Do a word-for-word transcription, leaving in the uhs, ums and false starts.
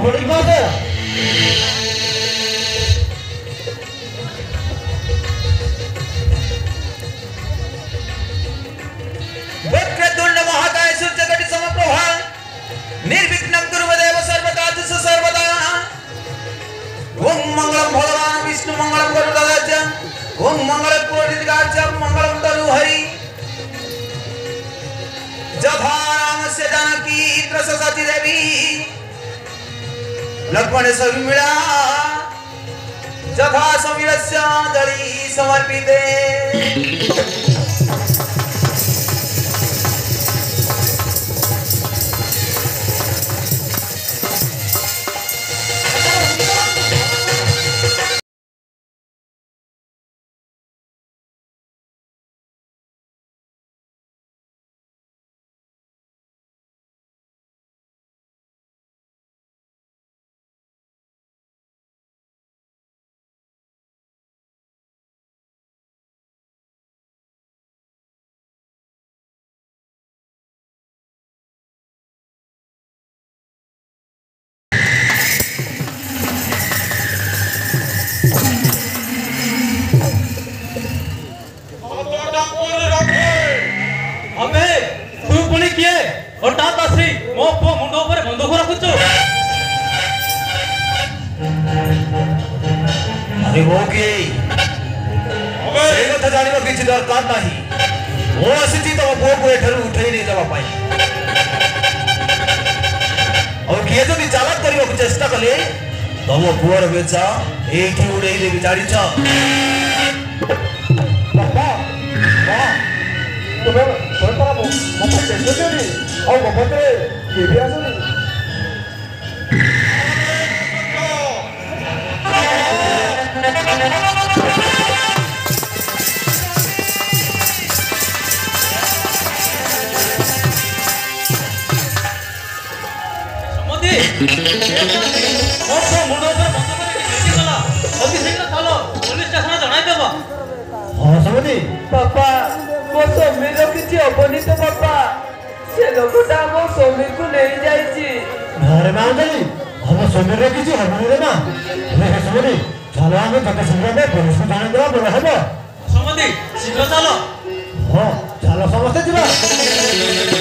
बहुत बड़ी बात है। वक्रतुंड महाकाय सूर्यजगति समप्रभा निर्विघ्नं कुरु देव सर्वदा तस्य सर्वदा। ओम मंगलम भगवान विष्णु मंगलम गरुडाज ओम मंगल कोटिराज मंगलम तरु हरि जधा रामस्य जानकी त्रससती देवी लक्ष्मण सविमिला जथा समीरस्य दली समर्पिते। चलो समस्ते जीवा।